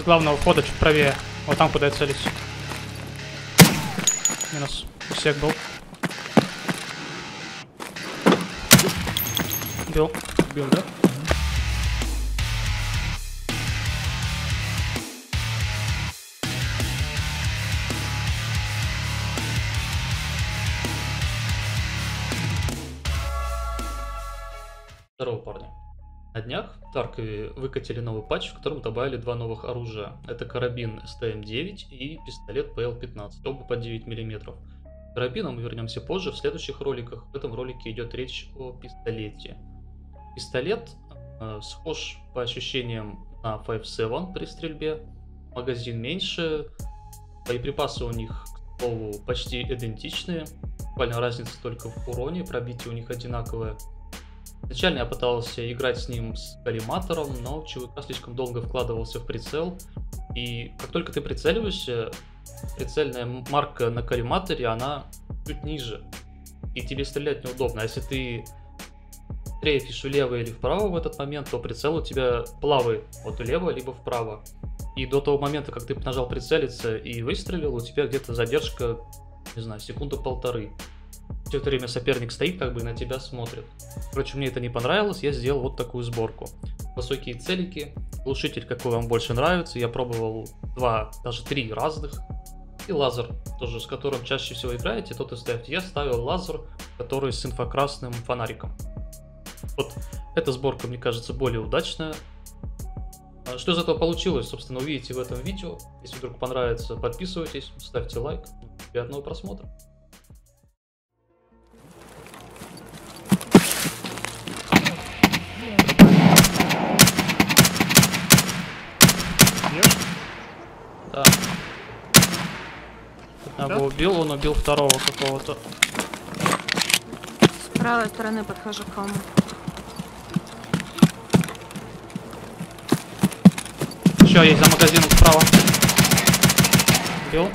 с главного входа, чуть правее. Вот там, куда я целюсь. Минус. У всех был. Бил. Бил, да? Здорово, парни. На днях в Таркове выкатили новый патч, в котором добавили два новых оружия. Это карабин СТМ-9 и пистолет ПЛ-15, оба по 9 мм. К карабинам мы вернемся позже в следующих роликах. В этом ролике идет речь о пистолете. Пистолет схож по ощущениям на 5.7 при стрельбе. Магазин меньше, боеприпасы у них, к слову, почти идентичные. Буквально разница только в уроне, пробитие у них одинаковое. Изначально я пытался играть с ним с коллиматором, но ЧВК слишком долго вкладывался в прицел. И как только ты прицеливаешься, прицельная марка на коллиматоре, она чуть ниже. И тебе стрелять неудобно. А если ты трейфишь влево или вправо в этот момент, то прицел у тебя плавает вот влево либо вправо. И до того момента, как ты нажал прицелиться и выстрелил, у тебя где-то задержка, не знаю, секунду-полторы. Все это время соперник стоит, как бы на тебя смотрит. Короче, мне это не понравилось, я сделал вот такую сборку. Высокие целики, глушитель, какой вам больше нравится, я пробовал 2, даже 3 разных. И лазер, тоже с которым чаще всего играете, тот и ставьте. Я ставил лазер, который с инфракрасным фонариком. Вот эта сборка, мне кажется, более удачная. Что из этого получилось, собственно, увидите в этом видео. Если вдруг понравится, подписывайтесь, ставьте лайк. Приятного просмотра. Да. Одного убил, он убил второго какого-то. С правой стороны подхожу к холму. Еще есть за магазином справа. Убил.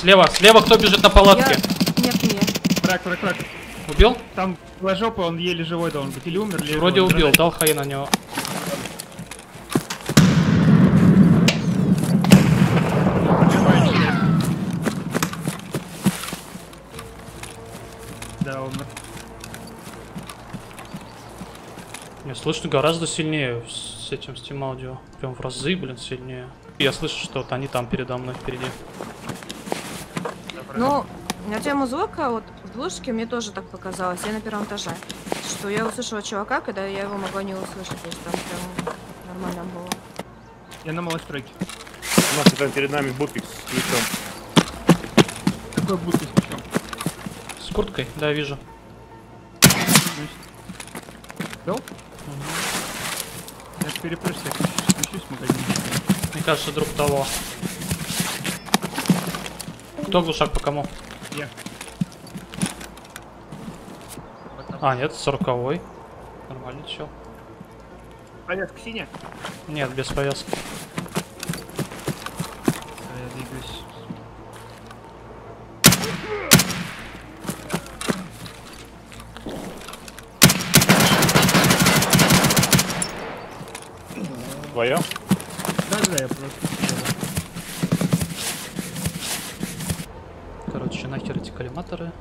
Слева, слева кто бежит на палатке? Я... Нет, нет. Враг. Убил? Там жопа, он еле живой должен быть. Или умер, или... Вроде убил, дрожит. Дал хай на него. Мне слышно гораздо сильнее с этим Steam Audio. Прям в разы, блин, сильнее. Я слышу что-то, они там передо мной впереди. Ну, на тему звука, вот в глушке мне тоже так показалось. Я на первом этаже. Что я услышала чувака, когда я его могла не услышать. То есть там прям нормально было. Я на малостройке. У нас там перед нами бутик с ключом. Какой бутик с ключом? С курткой? Да, вижу. Угу. Я перепрыгну, включусь в магазин. Мне кажется, друг того. Кто глушак по кому? Я. А, нет, 40-й. Нормально, чел. Повязка синяя? Нет, без повязки. Я двигаюсь. Твоя? Да, я просто... Короче, нахер эти коллиматоры.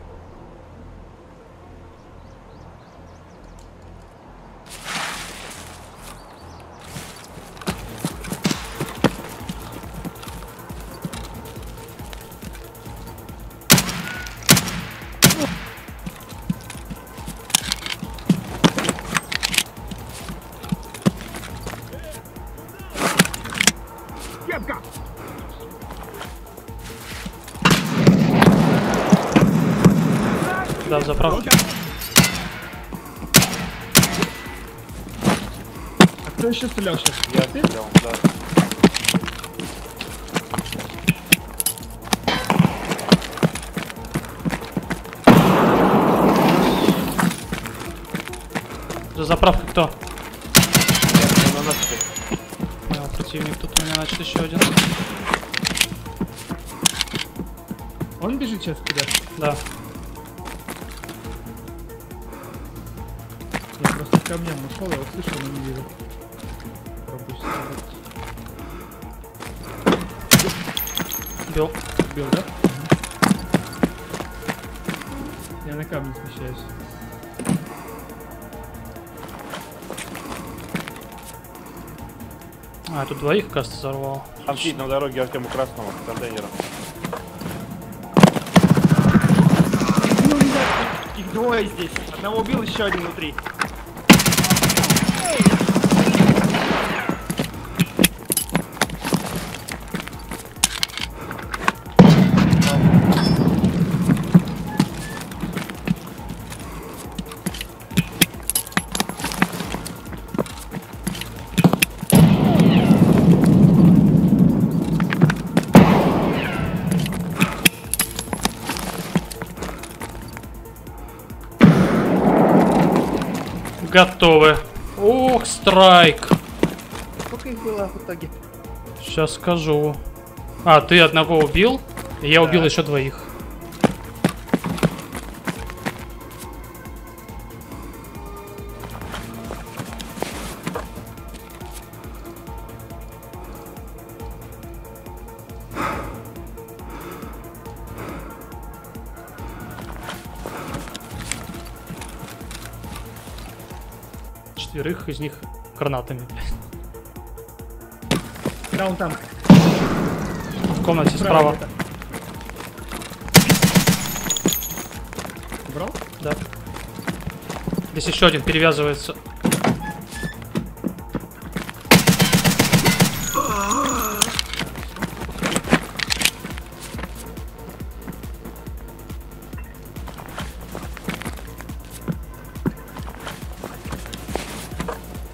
Да, в заправке. А кто еще стрелял сейчас? Я стрелял, да. За заправкой кто? Понял, противник тут у меня, значит, еще один. Он бежит сейчас куда? Да. Я просто ко мне нашел, я услышал, но не вижу. Пропустил. Успел. Успел, да? Я на камне смещаюсь. А, тут двоих, кажется, взорвал. Там сидит на дороге Артему Красному контейнера. Их двое здесь. Одного убил, еще один внутри. Готовы. Ох, страйк. Сколько их было в итоге? Сейчас скажу. А, ты одного убил? И я убил еще двоих. Четверых из них гранатами. Да, он там. В комнате справа. Брал? Да. Здесь еще один перевязывается.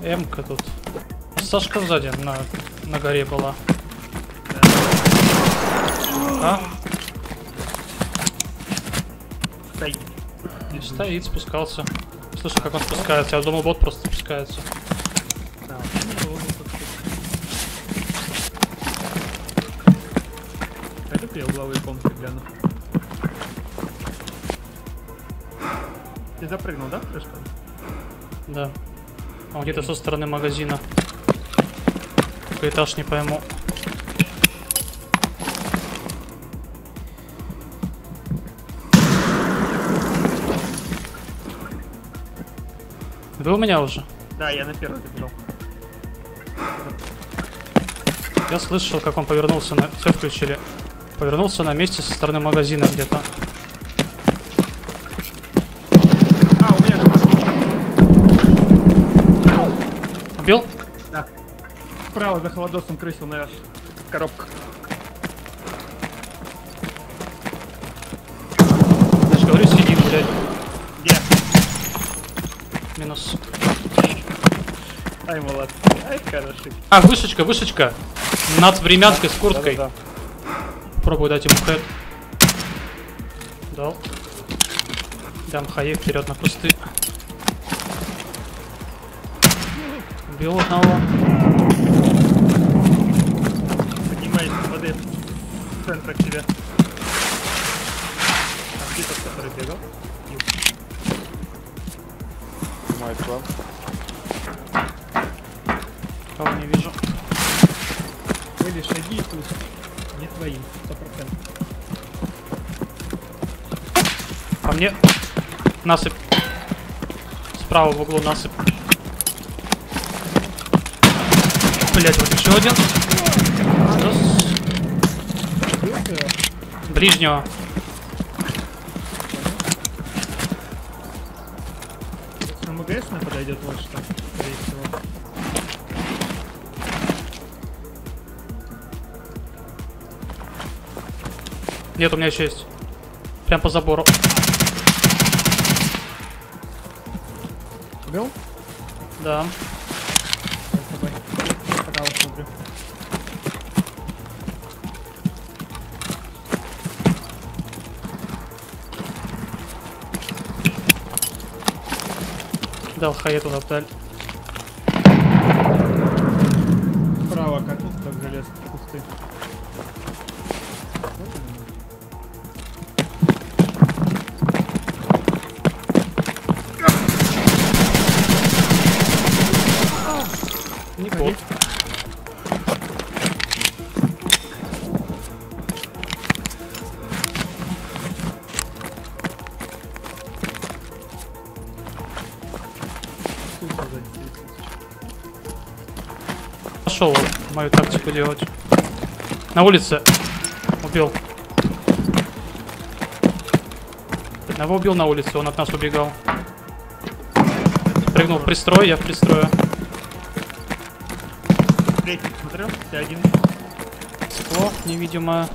М-ка тут. Сашка сзади на горе была. Да. А? Стоит. Не стоит, спускался. Слушай, как он спускается. Я думал, бот просто спускается. Да. Пойду-ка я угловые комнаты гляну. Ты запрыгнул, да? Да. Он где-то со стороны магазина. Какой этаж, не пойму. Вы у меня уже? Да, я на первый бежал. Я слышал, как он повернулся на... Все включили. Повернулся на месте со стороны магазина где-то. Убил? Да. Справа за холодосом крысил, наверное. Коробка. Я же говорю, сидим, блядь. Где? Минус. Ай, молодцы. Ай, хороший. А, вышечка, вышечка. Над времянкой с курткой. Да, да, да. Пробую дать ему хэт. Дал. Дам хаи вперед на кусты. Убил одного. Поднимаюсь с воды в центр к тебе. А где тот, который бегал? Снимает план. Кого не вижу. Были шаги и тут. Не твои, 100%. По мне насыпь. Справа в углу насыпь. Блять, вот еще один. Ближнего. Сейчас на МГС она подойдет вот что, скорее всего. Нет, у меня еще есть. Прям по забору. Убил? Да. Дал хай туда вдаль. Справа как тут, как залез в кусты. Не бот. пошел мою тактику делать. На улице убил. Одного убил на улице, он от нас убегал. Прыгнул в пристрой, я в пристрою. Третий смотрел, ты один. Скло, невидимо.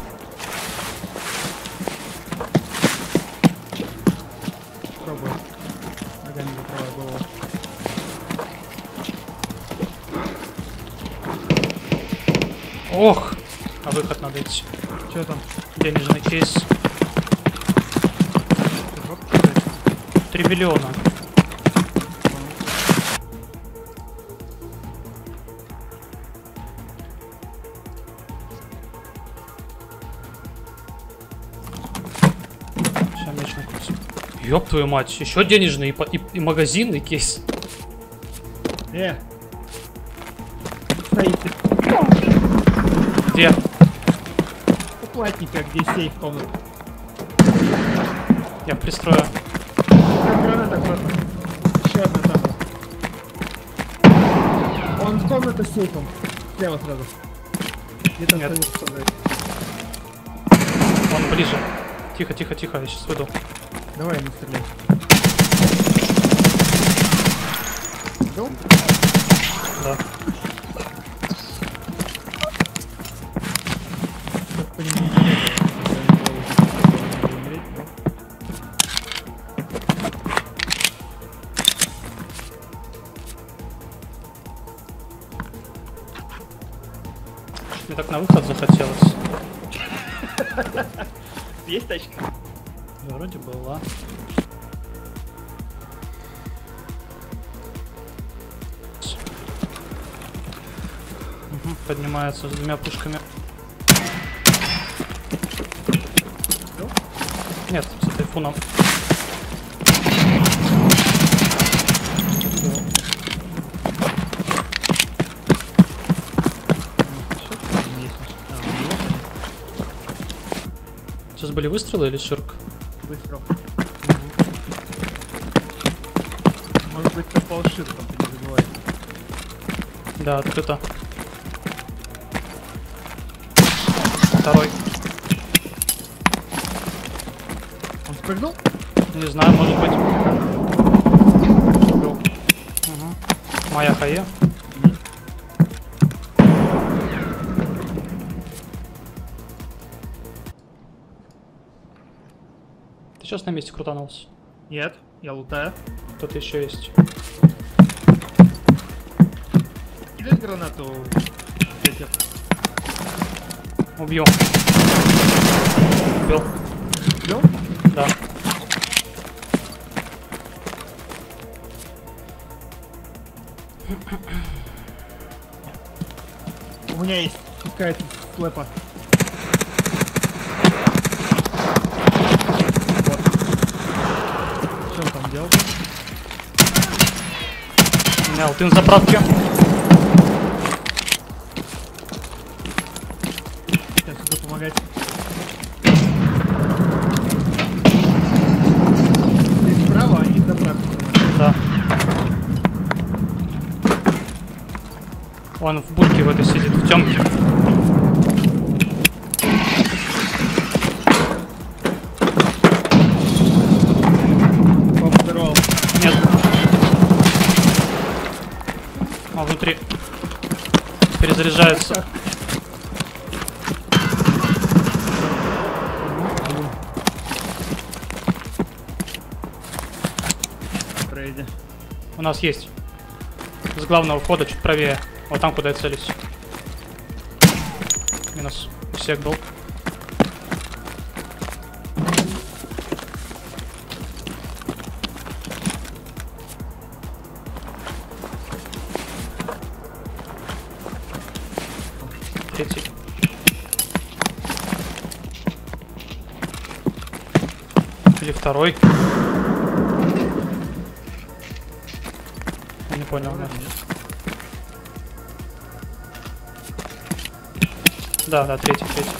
Пробую. Ногами закрываю голову. Ох! А выход надо идти. Че там? Денежный кейс. 3 миллиона. Ёб твою мать, еще денежный и магазин, и кейс. Стоите. Где? Уплатника, где сейф, по-моему. Я пристрою. Еще одна там. Он в комнату с сейфом. Слева сразу. Где-то нет. Он ближе. Тихо, тихо, тихо, я сейчас выйду. Давай, не стреляй. Идем? Да. Мне так на выход захотелось. Есть тачка? Вроде была. Угу, поднимается с 2 пушками. Нет, с тайфуном. Сейчас были выстрелы или ширк? Выстрел. Может быть, ты полшир там, ты не забывай. Да, открыто. Второй. Он спрыгнул? Не знаю, может быть. Угу. Моя хае. Сейчас на месте крутанулся. Нет, я лутаю. Тут еще есть. Кидай гранату. Убью. Убил. Убил? Да. У меня есть какая-то слепа. Мял, ты на заправке. Сейчас буду помогать. Здесь справа, а не заправка. Да. Он в будке в этой сидит, в темке. Перезаряжается. Пройди. У нас есть. С главного входа чуть правее. Вот там, куда я целюсь. Минус. Всех был. Или второй. Я не понял, да? Да, да, третий, третий.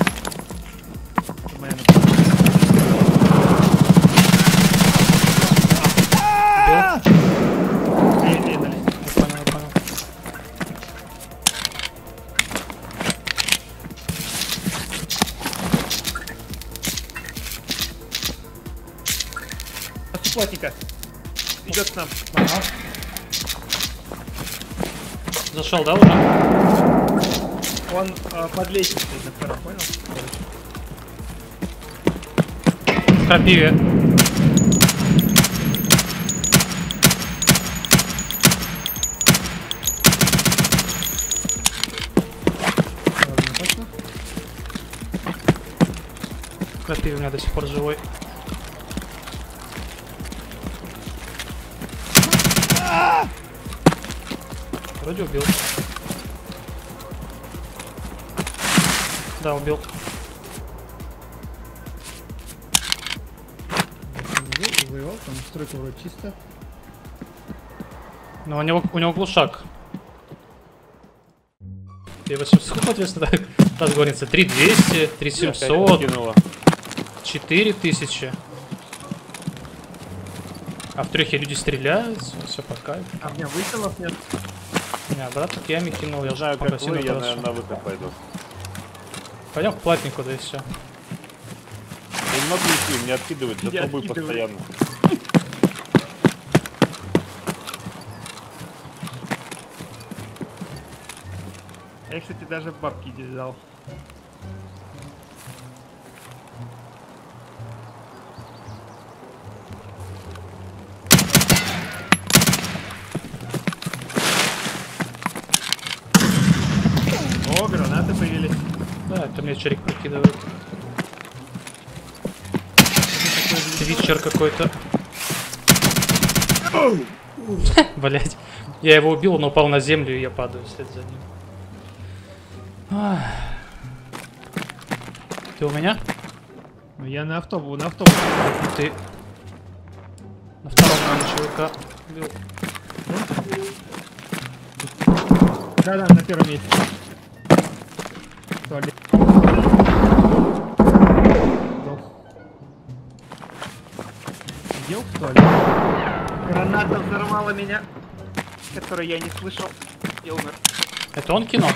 Плотненько. Идет к нам. Ага. Зашел, да, уже? Он под лестницей, доктора, понял? Крапиве. Крапиве у меня до сих пор живой. Вроде убил. Да, убил. Воевал, там стройка вроде чисто. Но у него глушак. И 800, соответственно, так. Раз гонится. 3200, 3700, 4000. А в трехе люди стреляют, все по кайфу. А у меня выстрелов нет. Не, брат, так я кинул, я знаю, как вы, я, наверное, на выкоп пойду. Пойдем к платнику, да и все. Я не могу идти, меня откидывают, за трубой постоянно. Я, кстати, даже бабки здесь взял. Мне черик прикидывает. Твитчер какой-то. Блять. Я его убил, он упал на землю, и я падаю вслед за ним. Ты у меня? Я на автобус, на автобус. Ты. На втором человека убил. Да-да, на первом месте. Дел, что ли? Граната взорвала меня, которую я не слышал. Я умер. Это он кинул?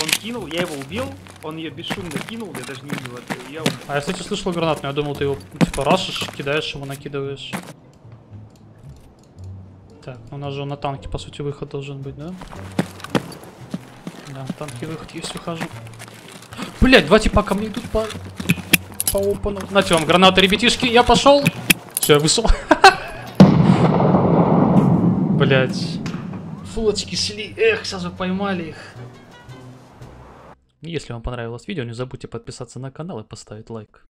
Он кинул, я его убил, он ее бесшумно кинул, я даже не убил это, я умер. А я, кстати, слышал гранату, я думал, ты его типа рашишь, кидаешь его, накидываешь. Так, у нас же на танке, по сути, выход должен быть, да? Да, на танке выход есть, выхожу. Блять, два типа ко мне идут по опану. Нате вам гранаты, ребятишки, я пошел. Все, я вышел. Блять. Флотики шли. Эх, сейчас бы поймали их. Если вам понравилось видео, не забудьте подписаться на канал и поставить лайк.